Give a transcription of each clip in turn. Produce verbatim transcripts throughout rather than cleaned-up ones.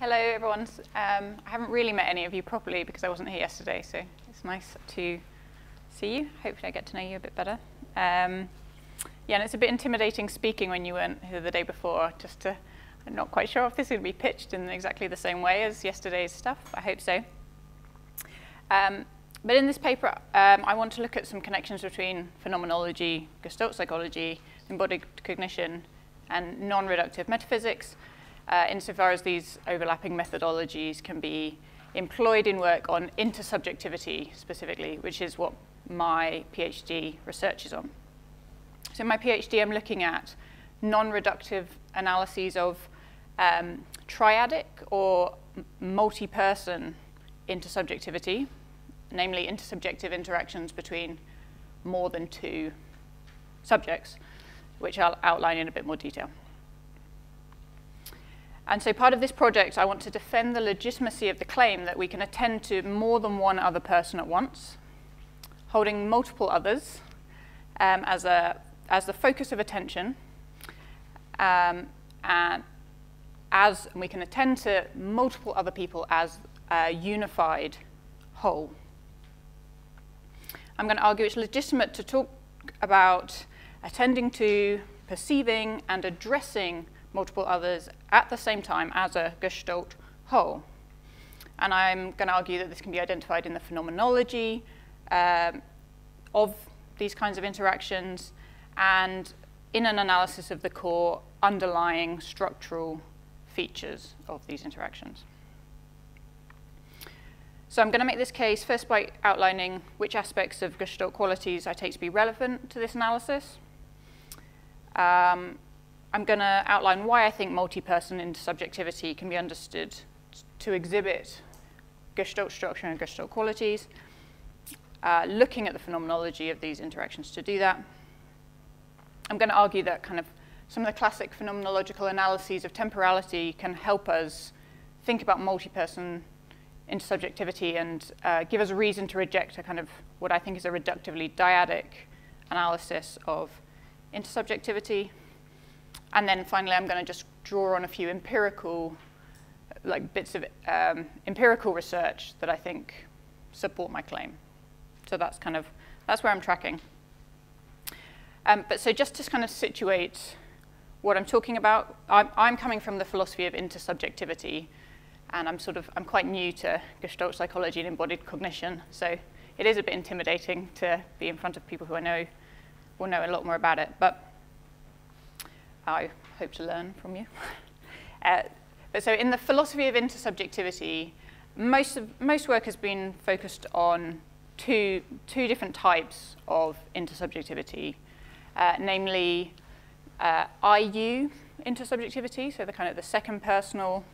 Hello, everyone. Um, I haven't really met any of you properly because I wasn't here yesterday, so it's nice to see you. Hopefully I get to know you a bit better. Um, yeah, and it's a bit intimidating speaking when you weren't here the day before. Just to, I'm not quite sure if this is going to be pitched in exactly the same way as yesterday's stuff. I hope so. Um, but in this paper, um, I want to look at some connections between phenomenology, Gestalt psychology, embodied cognition, and non-reductive metaphysics, uh, insofar as these overlapping methodologies can be employed in work on intersubjectivity specifically, which is what my PhD research is on. So in my PhD, I'm looking at non-reductive analyses of um, triadic or multi-person intersubjectivity, namely intersubjective interactions between more than two subjects, which I'll outline in a bit more detail. And so part of this project, I want to defend the legitimacy of the claim that we can attend to more than one other person at once, holding multiple others um, as, a, as the focus of attention, um, and as and we can attend to multiple other people as a unified whole. I'm going to argue it's legitimate to talk about attending to, perceiving, and addressing multiple others at the same time as a Gestalt whole. And I'm going to argue that this can be identified in the phenomenology um, of these kinds of interactions and in an analysis of the core underlying structural features of these interactions. So I'm going to make this case first by outlining which aspects of Gestalt qualities I take to be relevant to this analysis. Um, I'm going to outline why I think multi-person intersubjectivity can be understood to exhibit Gestalt structure and Gestalt qualities, uh, looking at the phenomenology of these interactions to do that. I'm going to argue that kind of some of the classic phenomenological analyses of temporality can help us think about multi-person intersubjectivity and uh, give us a reason to reject a kind of what I think is a reductively dyadic analysis of intersubjectivity. And then finally, I'm going to just draw on a few empirical, like bits of um, empirical research that I think support my claim. So that's kind of, that's where I'm tracking. Um, but so just to kind of situate what I'm talking about, I'm, I'm coming from the philosophy of intersubjectivity. And I'm sort of, I'm quite new to Gestalt psychology and embodied cognition, so it is a bit intimidating to be in front of people who I know will know a lot more about it, but I hope to learn from you. uh, but so in the philosophy of intersubjectivity, most, of, most work has been focused on two, two different types of intersubjectivity, uh, namely uh, I U intersubjectivity, so the kind of the second personal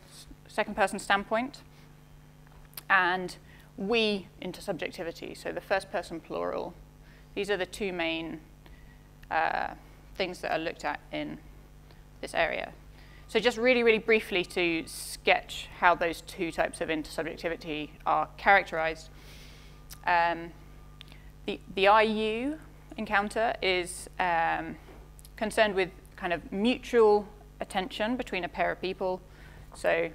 second person standpoint, and we intersubjectivity, so the first person plural. These are the two main uh, things that are looked at in this area. So just really, really briefly to sketch how those two types of intersubjectivity are characterized. Um, the, the I U encounter is um, concerned with kind of mutual attention between a pair of people. So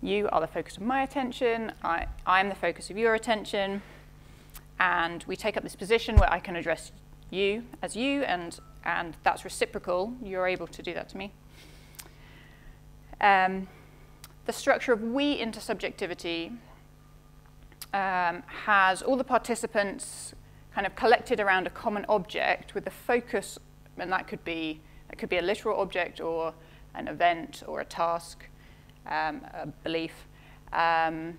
you are the focus of my attention, I am the focus of your attention, and we take up this position where I can address you as you, and, and that's reciprocal. You're able to do that to me. Um, the structure of we intersubjectivity um, has all the participants kind of collected around a common object with the focus, and that could be, that could be a literal object or an event or a task. Um, a belief, um,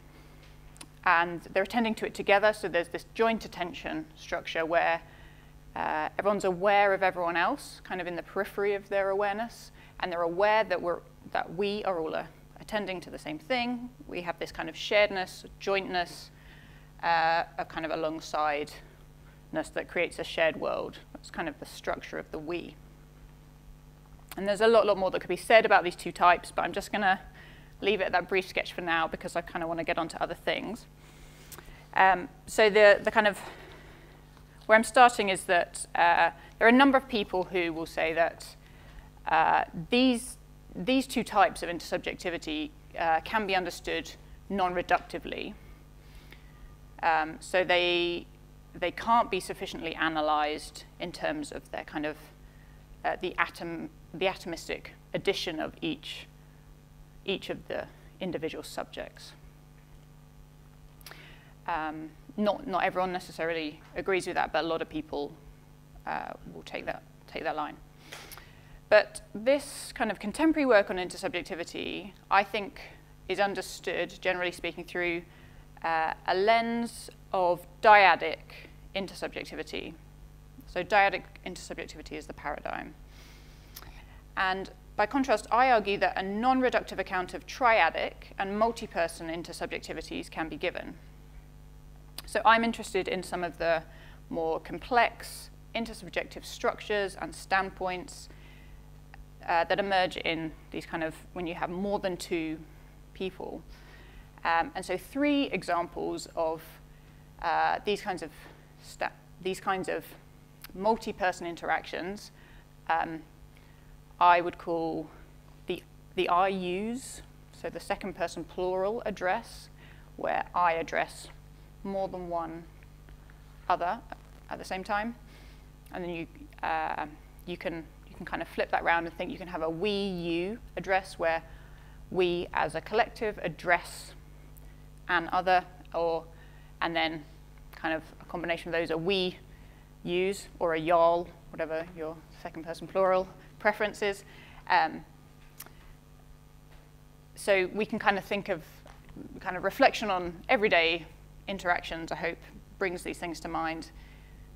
and they're attending to it together, so there's this joint attention structure where uh, everyone's aware of everyone else, kind of in the periphery of their awareness, and they're aware that, we're, that we are all uh, attending to the same thing. We have this kind of sharedness, jointness, uh, a kind of alongside-ness that creates a shared world. That's kind of the structure of the we. And there's a lot, lot more that could be said about these two types, but I'm just going to leave it at that brief sketch for now because I kind of want to get on to other things. Um, so the, the kind of where I'm starting is that uh, there are a number of people who will say that uh, these, these two types of intersubjectivity uh, can be understood non-reductively. Um, so they, they can't be sufficiently analyzed in terms of their kind of uh, the, atom, the atomistic addition of each, each of the individual subjects. Um, not, not everyone necessarily agrees with that, but a lot of people uh, will take that, take that line. But this kind of contemporary work on intersubjectivity, I think, is understood, generally speaking, through uh, a lens of dyadic intersubjectivity. So dyadic intersubjectivity is the paradigm. And by contrast, I argue that a non-reductive account of triadic and multi-person intersubjectivities can be given. So I'm interested in some of the more complex intersubjective structures and standpoints uh, that emerge in these kind of, when you have more than two people. Um, and so three examples of uh, these kinds of, sta these kinds of multi-person interactions um, I would call the, the I use, so the second person plural address, where I address more than one other at the same time. And then you, uh, you, can, you can kind of flip that round and think you can have a we you address where we as a collective address an other, or, and then kind of a combination of those are we yous or a y'all, whatever your second person plural preference is. Um, so we can kind of think of kind of reflection on everyday interactions, I hope, brings these things to mind.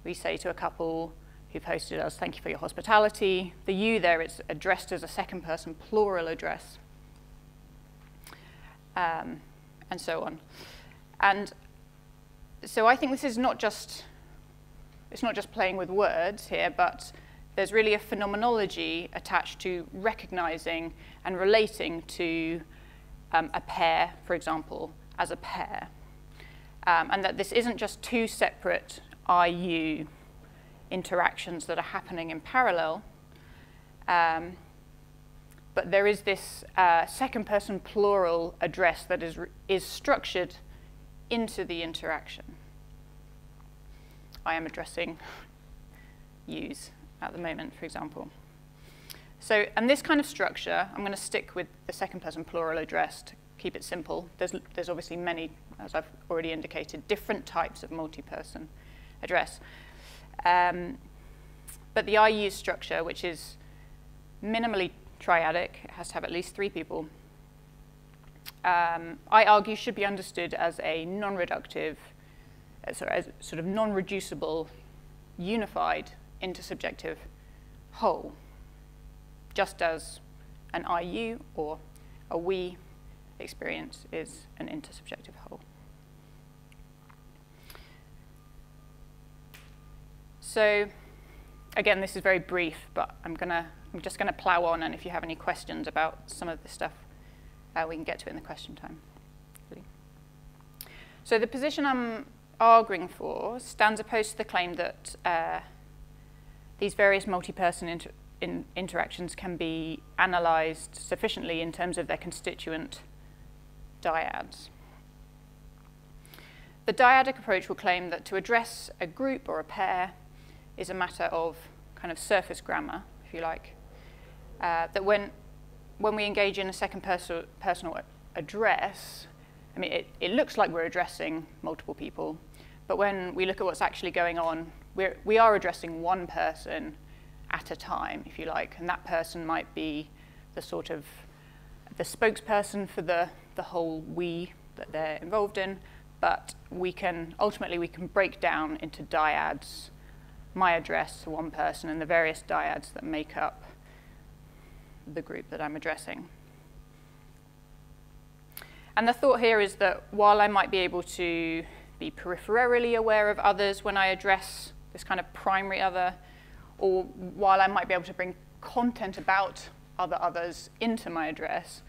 We say to a couple who've hosted us, thank you for your hospitality. The you there, it's addressed as a second person plural address. Um, and so on. And so I think this is not just, it's not just playing with words here, but there's really a phenomenology attached to recognizing and relating to um, a pair, for example, as a pair. Um, and that this isn't just two separate I U interactions that are happening in parallel, um, but there is this uh, second-person plural address that is, is structured into the interaction. I am addressing yous at the moment, for example. So, and this kind of structure, I'm going to stick with the second-person plural address to keep it simple. There's, there's obviously many, as I've already indicated, different types of multi-person address. Um, but the I U structure, which is minimally triadic, it has to have at least three people, um, I argue should be understood as a non-reductive, uh, sorry, as sort of non-reducible, unified, intersubjective whole, just as an I U or a we experience is an intersubjective whole. So, again, this is very brief, but I'm gonna, I'm just gonna plow on, and if you have any questions about some of this stuff, uh, we can get to it in the question time. So the position I'm arguing for stands opposed to the claim that uh, these various multi-person inter in interactions can be analyzed sufficiently in terms of their constituent dyads. The dyadic approach will claim that to address a group or a pair is a matter of kind of surface grammar, if you like, uh, that when, when we engage in a second perso personal address, I mean, it, it looks like we're addressing multiple people, but when we look at what's actually going on, we're, we are addressing one person at a time, if you like, and that person might be the sort of the spokesperson for the, the whole we that they're involved in, but we can, ultimately we can break down into dyads, my address to one person and the various dyads that make up the group that I'm addressing. And the thought here is that while I might be able to be peripherally aware of others when I address this kind of primary other, or while I might be able to bring content about other others into my address,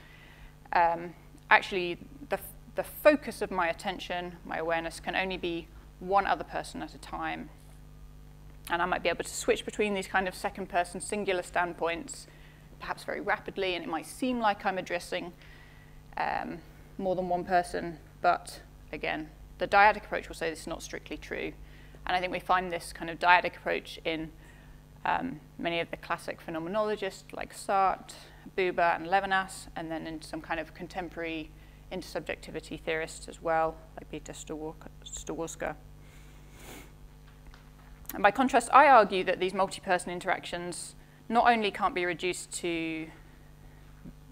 um, actually the, the focus of my attention, my awareness, can only be one other person at a time. And I might be able to switch between these kind of second-person singular standpoints, perhaps very rapidly, and it might seem like I'm addressing um, more than one person, but again, the dyadic approach will say this is not strictly true. And I think we find this kind of dyadic approach in um, many of the classic phenomenologists like Sartre, Buber, and Levinas, and then in some kind of contemporary intersubjectivity theorists as well, like Peter Stawarska. And by contrast, I argue that these multi-person interactions not only can't be reduced to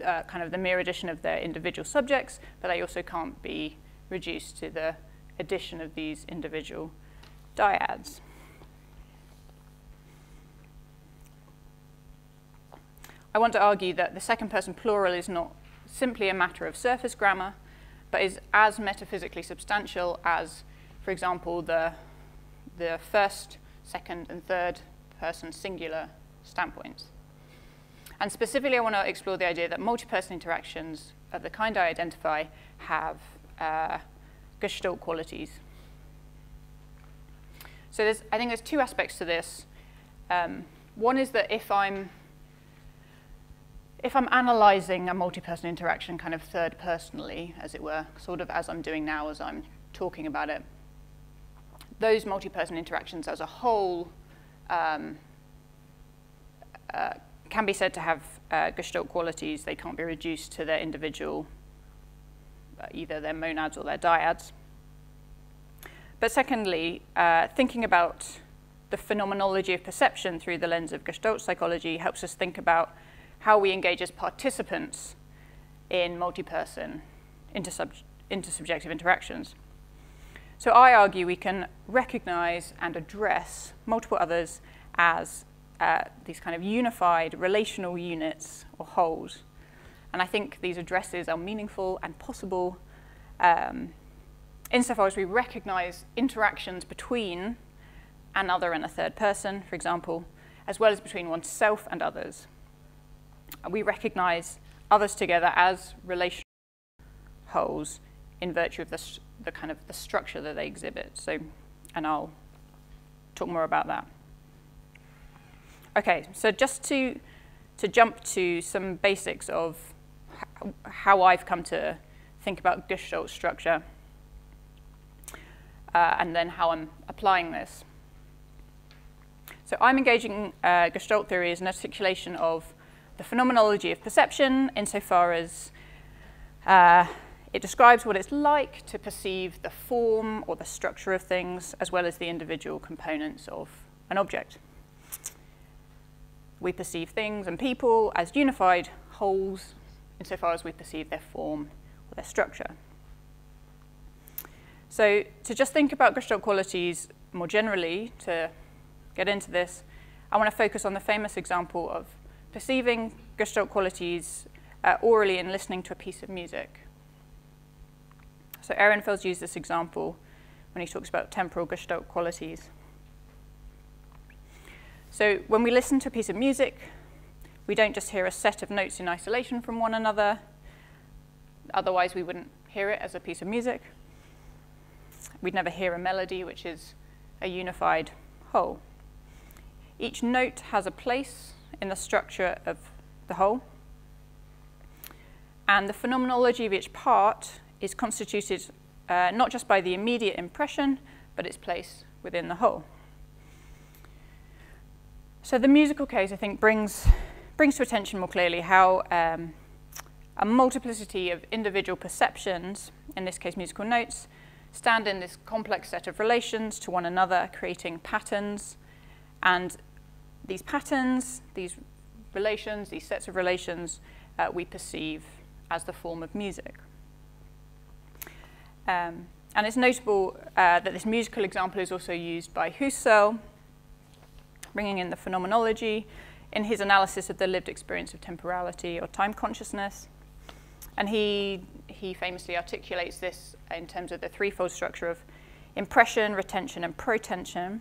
uh, kind of the mere addition of their individual subjects, but they also can't be reduced to the addition of these individual dyads. I want to argue that the second-person plural is not simply a matter of surface grammar, but is as metaphysically substantial as, for example, the, the first, second, and third-person singular standpoints. And specifically, I want to explore the idea that multi-person interactions of the kind I identify have uh, Gestalt qualities. So there's, I think there's two aspects to this. Um, one is that if I'm If I'm analysing a multi-person interaction kind of third-personally, as it were, sort of as I'm doing now as I'm talking about it, those multi-person interactions as a whole um, uh, can be said to have uh, Gestalt qualities. They can't be reduced to their individual, uh, either their monads or their dyads. But secondly, uh, thinking about the phenomenology of perception through the lens of Gestalt psychology helps us think about how we engage as participants in multi-person intersub- intersubjective interactions. So I argue we can recognize and address multiple others as uh, these kind of unified relational units or wholes. And I think these addresses are meaningful and possible um, insofar as we recognize interactions between another and a third person, for example, as well as between oneself and others. We recognize others together as relational wholes in virtue of the, the kind of the structure that they exhibit. So, and I'll talk more about that. Okay, so just to, to jump to some basics of how I've come to think about Gestalt structure uh, and then how I'm applying this. So I'm engaging uh, Gestalt theory as an articulation of the phenomenology of perception, insofar as uh, it describes what it's like to perceive the form or the structure of things, as well as the individual components of an object. We perceive things and people as unified wholes, insofar as we perceive their form or their structure. So to just think about Gestalt qualities more generally, to get into this, I want to focus on the famous example of perceiving Gestalt qualities uh, orally in listening to a piece of music. So Ehrenfels used this example when he talks about temporal Gestalt qualities. So when we listen to a piece of music, we don't just hear a set of notes in isolation from one another. Otherwise, we wouldn't hear it as a piece of music. We'd never hear a melody, which is a unified whole. Each note has a place in the structure of the whole. And the phenomenology of each part is constituted uh, not just by the immediate impression, but its place within the whole. So the musical case, I think, brings, brings to attention more clearly how um, a multiplicity of individual perceptions, in this case musical notes, stand in this complex set of relations to one another, creating patterns. And these patterns, these relations, these sets of relations, uh, we perceive as the form of music. Um, and it's notable uh, that this musical example is also used by Husserl, bringing in the phenomenology in his analysis of the lived experience of temporality or time consciousness. And he, he famously articulates this in terms of the threefold structure of impression, retention, and protension.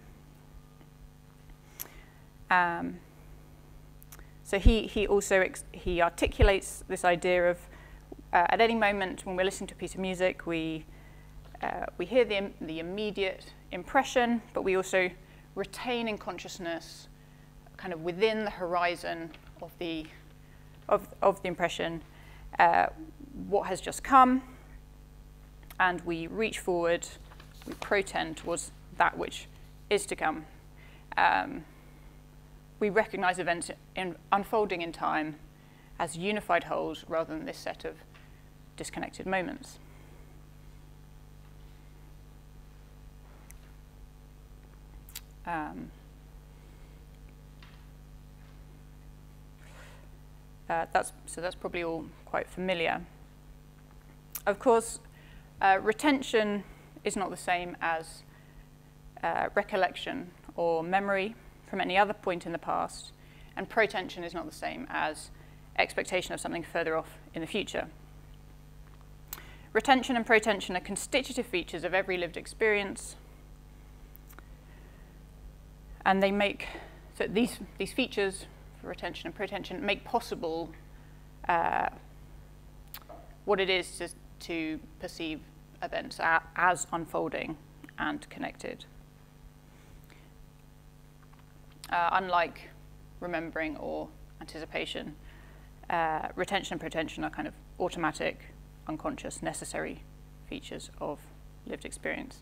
Um, so he, he also ex he articulates this idea of uh, at any moment when we're listening to a piece of music, we, uh, we hear the, im the immediate impression, but we also retain in consciousness kind of within the horizon of the, of, of the impression uh, what has just come, and we reach forward, we protend towards that which is to come. Um, we recognize events in unfolding in time as unified wholes rather than this set of disconnected moments. Um, uh, that's, so that's probably all quite familiar. Of course, uh, retention is not the same as uh, recollection or memory from any other point in the past, and protension is not the same as expectation of something further off in the future. Retention and protension are constitutive features of every lived experience, and they make, so these, these features for retention and protension make possible uh, what it is to, to perceive events as unfolding and connected. Uh, unlike remembering or anticipation, uh, retention and protention are kind of automatic, unconscious, necessary features of lived experience.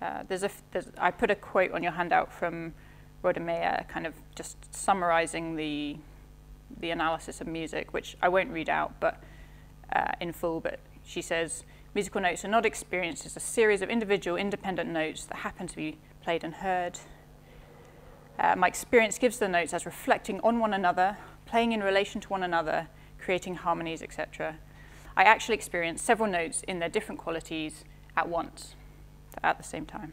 Uh, there's a, there's, I put a quote on your handout from Rodemea, kind of just summarizing the, the analysis of music, which I won't read out but uh, in full, but she says, musical notes are not experienced as a series of individual independent notes that happen to be played and heard. Uh, my experience gives the notes as reflecting on one another, playing in relation to one another, creating harmonies, et cetera. I actually experience several notes in their different qualities at once, at the same time.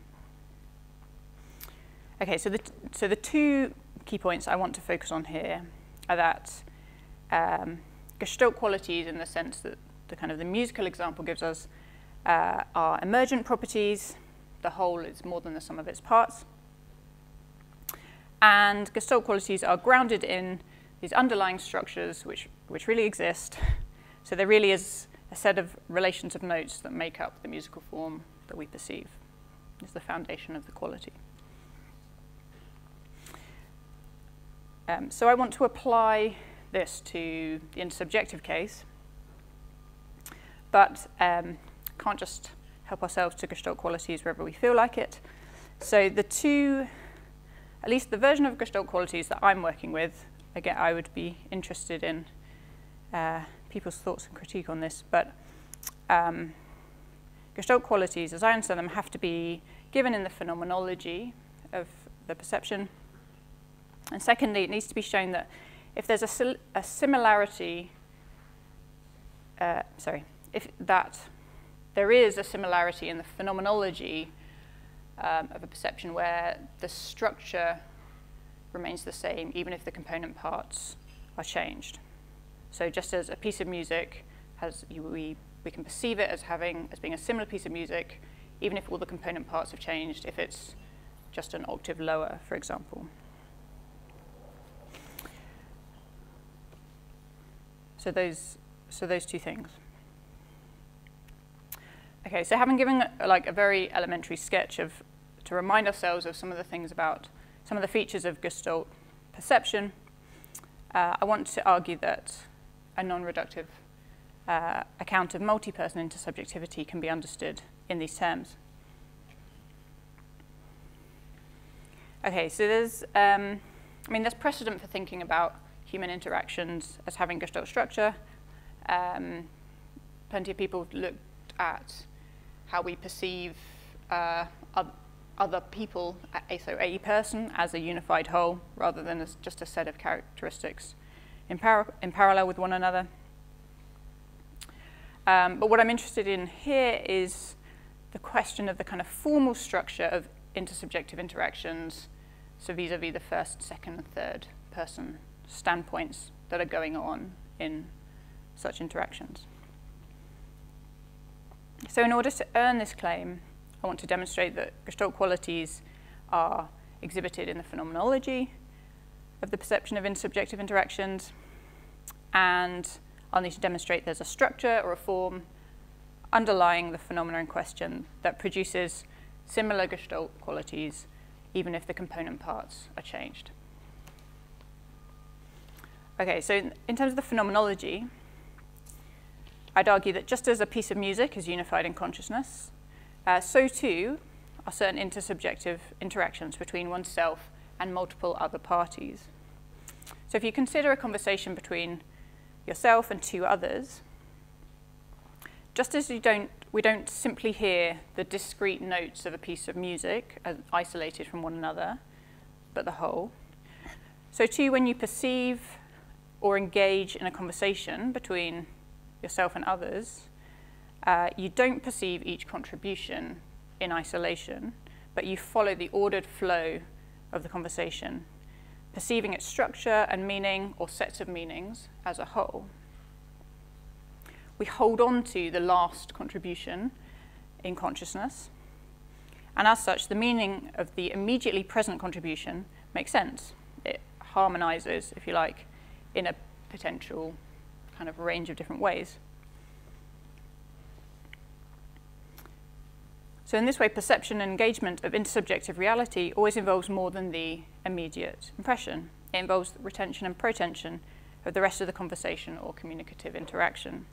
Okay, so the, so the two key points I want to focus on here are that um, Gestalt qualities, in the sense that the kind of the musical example gives us, uh, are emergent properties. The whole is more than the sum of its parts. And Gestalt qualities are grounded in these underlying structures which, which really exist. So there really is a set of relations of notes that make up the musical form that we perceive. Is the foundation of the quality. Um, so I want to apply this to the intersubjective case, but um, can't just help ourselves to Gestalt qualities wherever we feel like it. So the two, at least the version of Gestalt qualities that I'm working with, again, I would be interested in uh, people's thoughts and critique on this, but um, Gestalt qualities, as I understand them, have to be given in the phenomenology of the perception. And secondly, it needs to be shown that if there's a, a similarity, uh, sorry, if that there is a similarity in the phenomenology um, of a perception where the structure remains the same, even if the component parts are changed. So just as a piece of music has, we We can perceive it as having, as being a similar piece of music, even if all the component parts have changed, if it's just an octave lower, for example. So those, so those two things. Okay, so having given a, like a very elementary sketch of, to remind ourselves of some of the things about, some of the features of Gestalt perception, uh, I want to argue that a non-reductive Uh, account of multi-person intersubjectivity can be understood in these terms. Okay, so there's, um, I mean, there's precedent for thinking about human interactions as having Gestalt structure. Um, plenty of people have looked at how we perceive uh, other people, so a person, as a unified whole, rather than as just a set of characteristics in, par in parallel with one another. Um, but what I'm interested in here is the question of the kind of formal structure of intersubjective interactions, so vis-a-vis the first, second, and third person standpoints that are going on in such interactions. So in order to earn this claim, I want to demonstrate that Gestalt qualities are exhibited in the phenomenology of the perception of intersubjective interactions, and I'll need to demonstrate there's a structure or a form underlying the phenomena in question that produces similar Gestalt qualities, even if the component parts are changed. Okay, so in terms of the phenomenology, I'd argue that just as a piece of music is unified in consciousness, uh, so too are certain intersubjective interactions between oneself and multiple other parties. So if you consider a conversation between yourself and two others, just as you don't, we don't simply hear the discrete notes of a piece of music as isolated from one another, but the whole, so too when you perceive or engage in a conversation between yourself and others, uh, you don't perceive each contribution in isolation, but you follow the ordered flow of the conversation, perceiving its structure and meaning or sets of meanings as a whole. We hold on to the last contribution in consciousness, and as such, the meaning of the immediately present contribution makes sense. It harmonizes, if you like, in a potential kind of range of different ways. So in this way, perception and engagement of intersubjective reality always involves more than the immediate impression. It involves the retention and protension of the rest of the conversation or communicative interaction.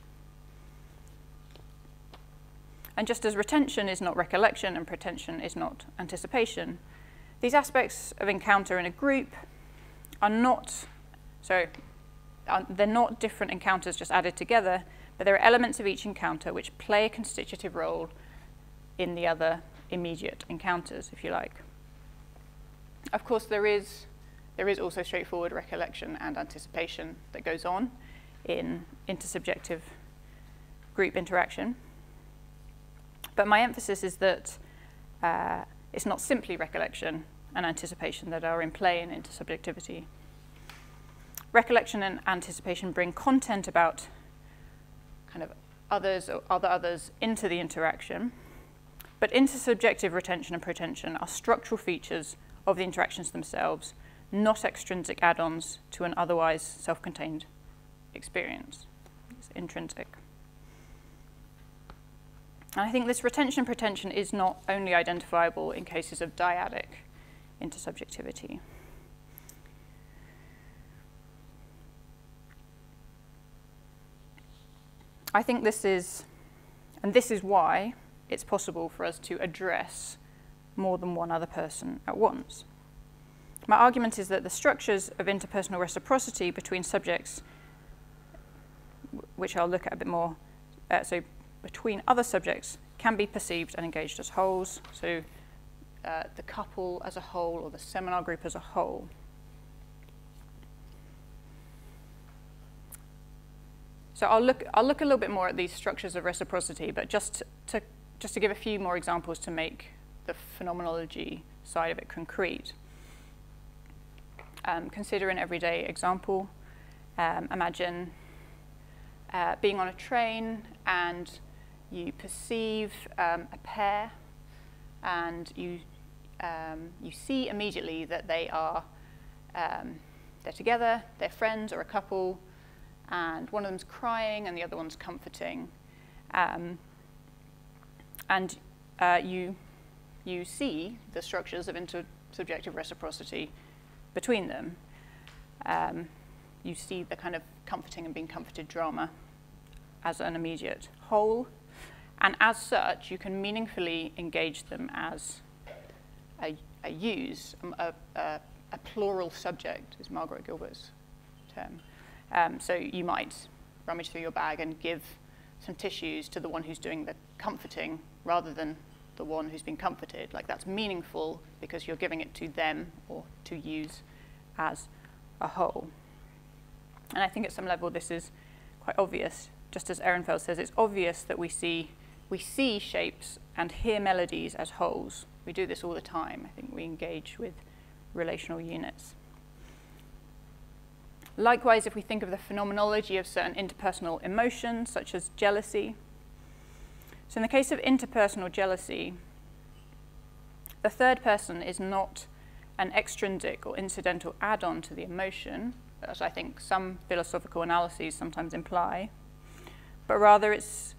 And just as retention is not recollection and pretension is not anticipation, these aspects of encounter in a group are not, so uh, they're not different encounters just added together, but there are elements of each encounter which play a constitutive role in the other immediate encounters, if you like. Of course, there is, there is also straightforward recollection and anticipation that goes on in intersubjective group interaction. But my emphasis is that uh, it's not simply recollection and anticipation that are in play in intersubjectivity. Recollection and anticipation bring content about kind of others or other others into the interaction, but intersubjective retention and pretension are structural features of the interactions themselves, not extrinsic add-ons to an otherwise self-contained experience. It's intrinsic. And I think this retention pretension is not only identifiable in cases of dyadic intersubjectivity. I think this is, and this is why it's possible for us to address more than one other person at once. My argument is that the structures of interpersonal reciprocity between subjects, which I'll look at a bit more, uh, so between other subjects, can be perceived and engaged as wholes, so uh, the couple as a whole or the seminar group as a whole. So I'll look, I'll look a little bit more at these structures of reciprocity, but just to, just to give a few more examples to make the phenomenology side of it concrete. Um, consider an everyday example. Um, imagine uh, being on a train and you perceive um, a pair, and you um, you see immediately that they are um, they're together, they're friends or a couple, and one of them's crying and the other one's comforting, um, and uh, you you see the structures of intersubjective reciprocity between them. Um, you see the kind of comforting and being comforted drama as an immediate whole, and as such, you can meaningfully engage them as a, a use, a, a, a plural subject, is Margaret Gilbert's term. Um, so you might rummage through your bag and give some tissues to the one who's doing the comforting rather than the one who's been comforted. Like, that's meaningful because you're giving it to them or to use as a whole. And I think at some level this is quite obvious. Just as Ehrenfels says, it's obvious that we see, we see shapes and hear melodies as wholes. We do this all the time. I think we engage with relational units. Likewise, if we think of the phenomenology of certain interpersonal emotions, such as jealousy. So in the case of interpersonal jealousy, the third person is not an extrinsic or incidental add-on to the emotion, as I think some philosophical analyses sometimes imply, but rather it's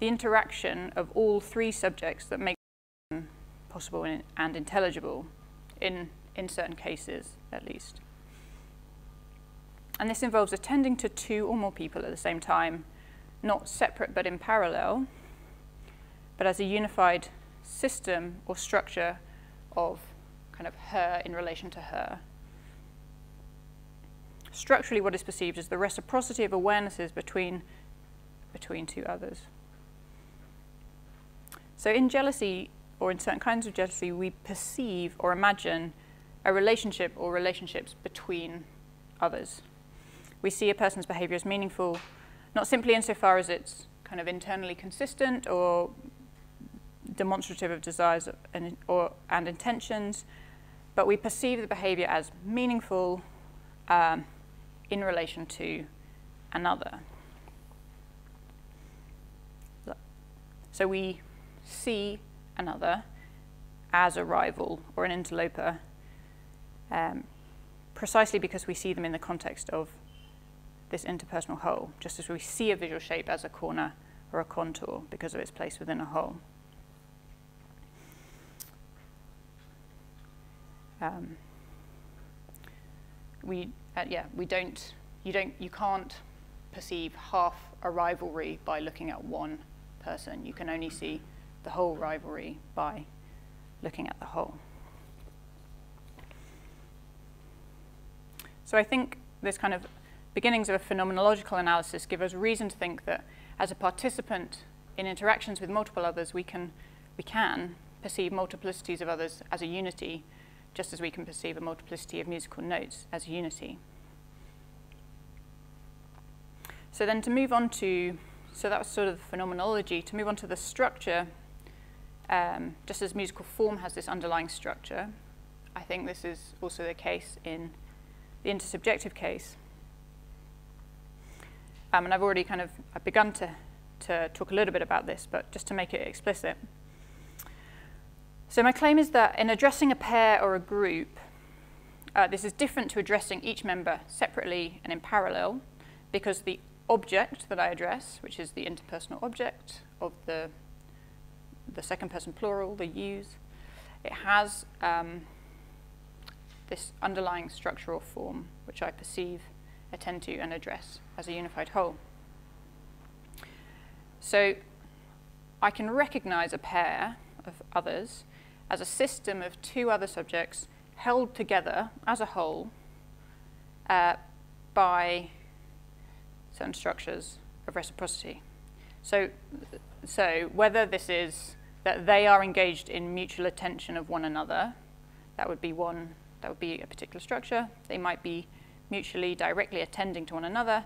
the interaction of all three subjects that makes it possible and intelligible, in, in certain cases at least. And this involves attending to two or more people at the same time, not separate but in parallel, but as a unified system or structure of kind of her in relation to her. Structurally, what is perceived is the reciprocity of awarenesses between, between two others. So in jealousy, or in certain kinds of jealousy, we perceive or imagine a relationship or relationships between others. We see a person's behavior as meaningful, not simply insofar as it's kind of internally consistent or demonstrative of desires and, or, and intentions, but we perceive the behavior as meaningful um, in relation to another. So we see another as a rival or an interloper, um, precisely because we see them in the context of this interpersonal whole, just as we see a visual shape as a corner or a contour because of its place within a whole. Um, we, uh, yeah, we don't, you don't, you can't perceive half a rivalry by looking at one person. You can only see the whole rivalry by looking at the whole. So I think this kind of beginnings of a phenomenological analysis give us reason to think that as a participant in interactions with multiple others, we can, we can perceive multiplicities of others as a unity, just as we can perceive a multiplicity of musical notes as a unity. So then to move on to, so that was sort of phenomenology, to move on to the structure, um, just as musical form has this underlying structure, I think this is also the case in the intersubjective case. Um, and I've already kind of I've begun to, to talk a little bit about this, but just to make it explicit. So my claim is that in addressing a pair or a group, uh, this is different to addressing each member separately and in parallel, because the object that I address, which is the interpersonal object of the, the second person plural, the yous, it has um, this underlying structural form, which I perceive, attend to, and address as a unified whole. So I can recognize a pair of others as a system of two other subjects held together as a whole uh, by certain structures of reciprocity. So, so whether this is that they are engaged in mutual attention of one another, that would be one, that would be a particular structure. They might be mutually directly attending to one another,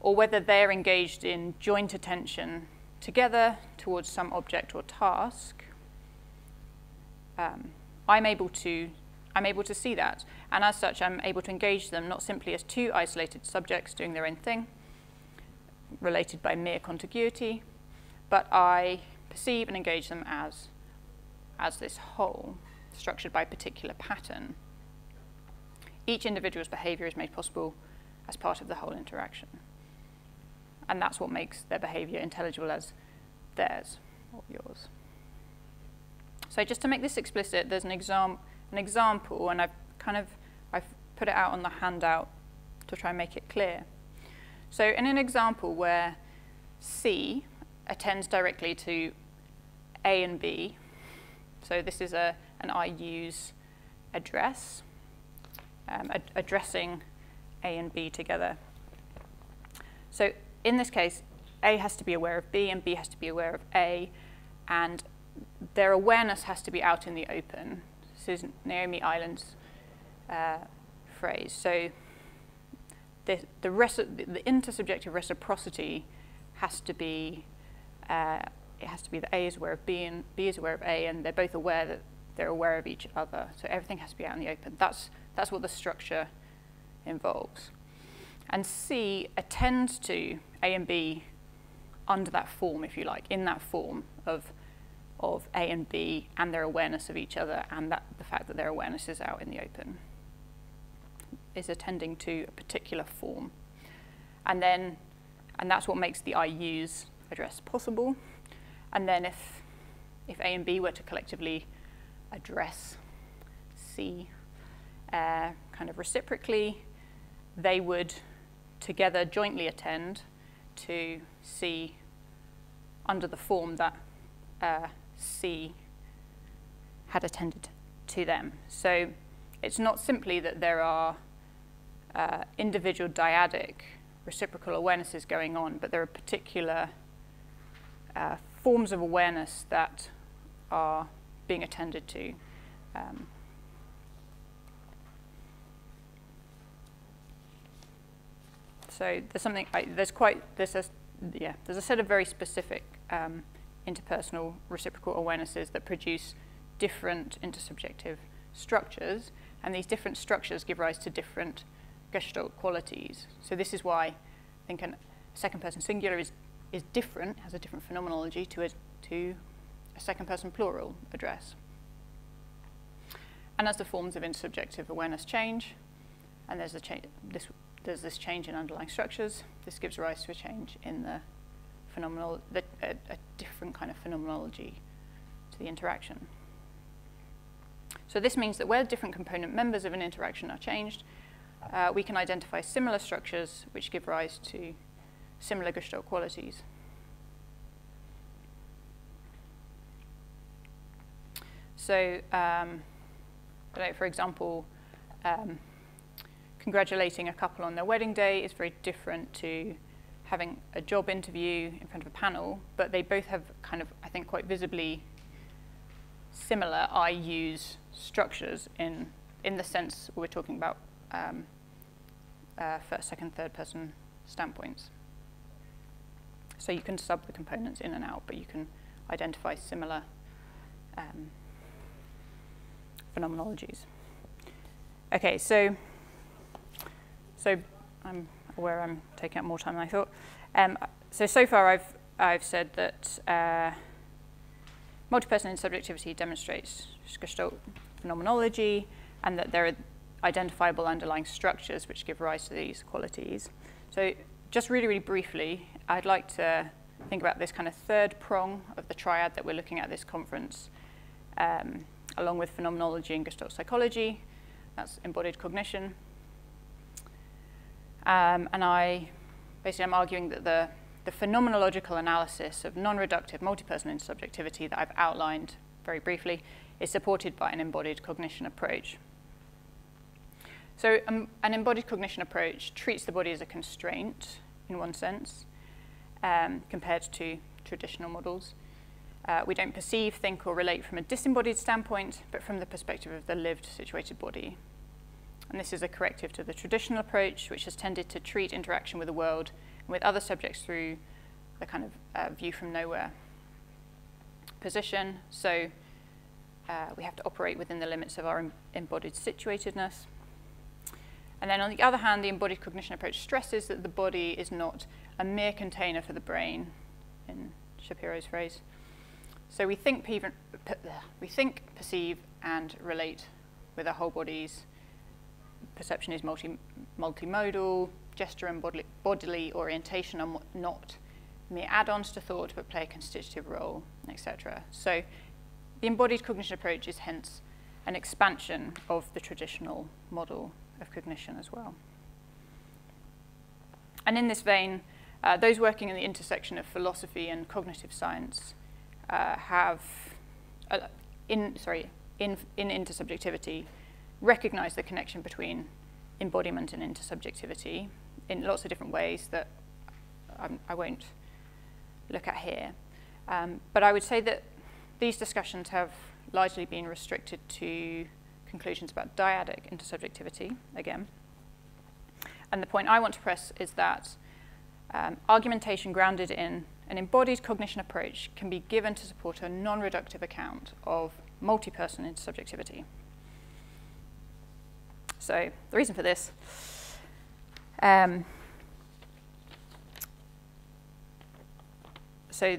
or whether they're engaged in joint attention together towards some object or task, um, I'm able to, I'm able to see that. And as such, I'm able to engage them not simply as two isolated subjects doing their own thing, related by mere contiguity, but I perceive and engage them as, as this whole, structured by a particular pattern. Each individual's behavior is made possible as part of the whole interaction. And that's what makes their behavior intelligible as theirs or yours. So just to make this explicit, there's an, exam an example, and I've kind of I've put it out on the handout to try and make it clear. So in an example where C attends directly to A and B, so this is a, an I use address, Um, ad addressing A and B together. So in this case, A has to be aware of B and B has to be aware of A, and their awareness has to be out in the open. This is Naomi Island's uh, phrase. So the, the, the intersubjective reciprocity has to be, uh, it has to be that A is aware of B and B is aware of A, and they're both aware that they're aware of each other. So everything has to be out in the open. That's That's what the structure involves. And C attends to A and B under that form, if you like, in that form of, of A and B and their awareness of each other, and that, the fact that their awareness is out in the open, is attending to a particular form. And then, and that's what makes the I use address possible. And then if, if A and B were to collectively address C, Uh, kind of reciprocally, they would together jointly attend to see under the form that uh, C had attended to them. So it's not simply that there are uh, individual dyadic reciprocal awarenesses going on, but there are particular uh, forms of awareness that are being attended to. Um, so there's something, I, there's quite, there's a, yeah, there's a set of very specific um, interpersonal reciprocal awarenesses that produce different intersubjective structures, and these different structures give rise to different Gestalt qualities. So this is why I think a second person singular is, is different, has a different phenomenology to a, to a second person plural address. And as the forms of intersubjective awareness change, and there's, a cha this, there's this change in underlying structures, this gives rise to a change in the phenomenal, the, a, a different kind of phenomenology to the interaction. So this means that where different component members of an interaction are changed, uh, we can identify similar structures which give rise to similar Gestalt qualities. So, um, I don't know, for example, um, congratulating a couple on their wedding day is very different to having a job interview in front of a panel, but they both have kind of, I think, quite visibly similar I use structures in in the sense we're talking about um, uh, first, second, third person standpoints. So you can sub the components in and out, but you can identify similar um, phenomenologies. Okay, so so I'm aware I'm taking up more time than I thought. Um, so so far I've I've said that. Uh, Multiperson intersubjectivity demonstrates Gestalt phenomenology, and that there are identifiable underlying structures which give rise to these qualities. So just really, really briefly, I'd like to think about this kind of third prong of the triad that we're looking at this conference, um, along with phenomenology and Gestalt psychology. That's embodied cognition. Um, and I basically I'm arguing that the The phenomenological analysis of non-reductive multiperson intersubjectivity that I've outlined very briefly is supported by an embodied cognition approach. So um, an embodied cognition approach treats the body as a constraint, in one sense, um, compared to traditional models. Uh, we don't perceive, think, or relate from a disembodied standpoint, but from the perspective of the lived, situated body. And this is a corrective to the traditional approach, which has tended to treat interaction with the world with other subjects through the kind of uh, view from nowhere position. So uh, we have to operate within the limits of our em embodied situatedness. And then on the other hand, the embodied cognition approach stresses that the body is not a mere container for the brain, in Shapiro's phrase. So we think, pe pe we think perceive, and relate with our whole bodies. Perception is multi multimodal. Gesture and bodily, bodily orientation are not mere add-ons to thought, but play a constitutive role, et cetera. So the embodied cognition approach is hence an expansion of the traditional model of cognition as well. And in this vein, uh, those working in the intersection of philosophy and cognitive science uh, have, uh, in, sorry, in, in intersubjectivity, recognize the connection between embodiment and intersubjectivity in lots of different ways that I'm, I won't look at here. Um, but I would say that these discussions have largely been restricted to conclusions about dyadic intersubjectivity, again. And the point I want to press is that um, argumentation grounded in an embodied cognition approach can be given to support a non-reductive account of multi-person intersubjectivity. So the reason for this, um, so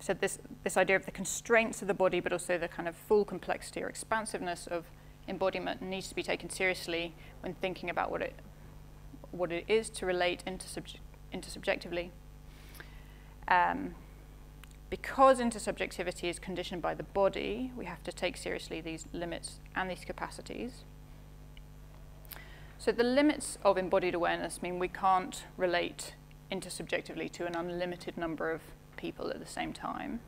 so this, this idea of the constraints of the body, but also the kind of full complexity or expansiveness of embodiment needs to be taken seriously when thinking about what it, what it is to relate intersubje intersubjectively. Um, because intersubjectivity is conditioned by the body, we have to take seriously these limits and these capacities. So the limits of embodied awareness mean we can't relate intersubjectively to an unlimited number of people at the same time.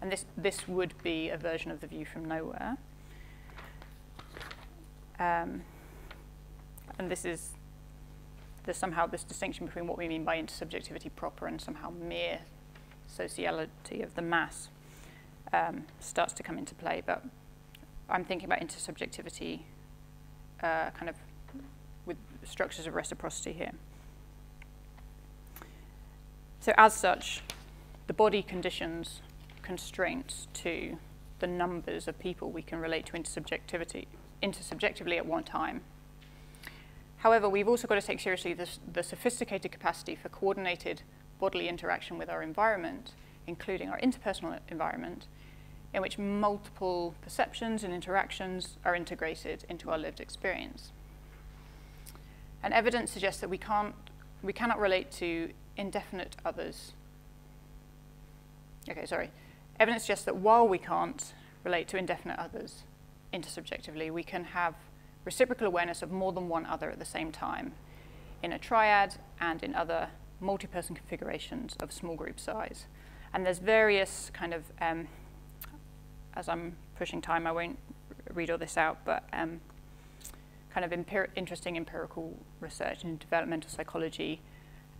And this, this would be a version of the view from nowhere. Um, and this is, there's somehow this distinction between what we mean by intersubjectivity proper and somehow mere sociality of the mass um, starts to come into play. But I'm thinking about intersubjectivity uh, kind of with structures of reciprocity here. So as such, the body conditions constraints to the numbers of people we can relate to intersubjectivity, intersubjectively at one time. However, we've also got to take seriously this, the sophisticated capacity for coordinated bodily interaction with our environment, including our interpersonal environment, in which multiple perceptions and interactions are integrated into our lived experience. And evidence suggests that we can't, we cannot relate to indefinite others. Okay, sorry. Evidence suggests that while we can't relate to indefinite others intersubjectively, we can have reciprocal awareness of more than one other at the same time in a triad and in other multi-person configurations of small group size. And there's various kind of, um, as I'm pushing time, I won't read all this out, but um, kind of empir- interesting empirical research in developmental psychology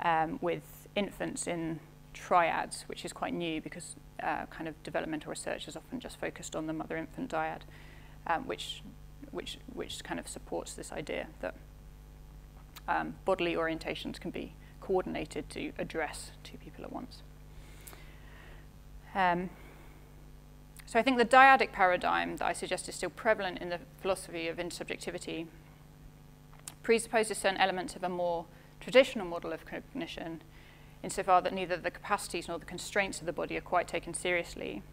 um, with infants in triads, which is quite new because uh, kind of developmental research is often just focused on the mother-infant dyad, um, which, which, which kind of supports this idea that um, bodily orientations can be coordinated to address two people at once. Um, so I think the dyadic paradigm that I suggest is still prevalent in the philosophy of intersubjectivity presupposes certain elements of a more traditional model of cognition, insofar that neither the capacities nor the constraints of the body are quite taken seriously.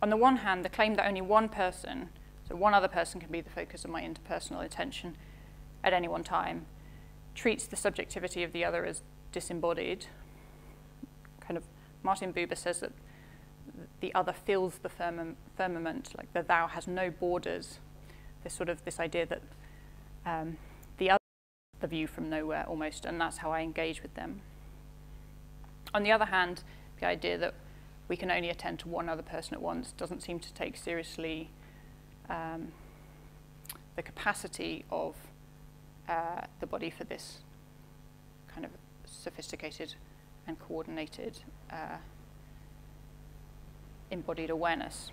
On the one hand, the claim that only one person, so one other person can be the focus of my interpersonal attention at any one time, treats the subjectivity of the other as disembodied. Kind of Martin Buber says that the other fills the firmam firmament, like the thou has no borders. This sort of this idea that um, the view from nowhere almost, and that's how I engage with them. On the other hand, the idea that we can only attend to one other person at once doesn't seem to take seriously um, the capacity of uh, the body for this kind of sophisticated and coordinated uh, embodied awareness.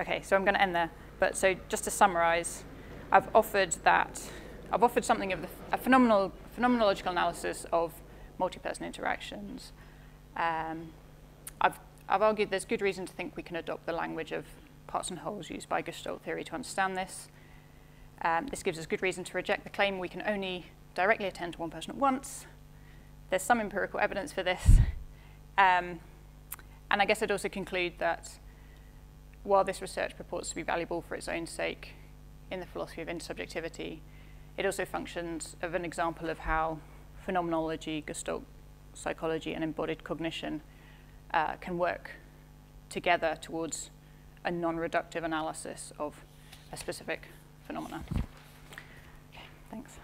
Okay, so I'm going to end there, but so just to summarize, I've offered that, I've offered something of the, a phenomenal, phenomenological analysis of multi-person interactions. Um, I've, I've argued there's good reason to think we can adopt the language of parts and wholes used by Gestalt theory to understand this. Um, this gives us good reason to reject the claim we can only directly attend to one person at once. There's some empirical evidence for this. Um, and I guess I'd also conclude that while this research purports to be valuable for its own sake, in the philosophy of intersubjectivity, it also functions as an example of how phenomenology, Gestalt psychology, and embodied cognition uh, can work together towards a non-reductive analysis of a specific phenomenon. Okay, thanks.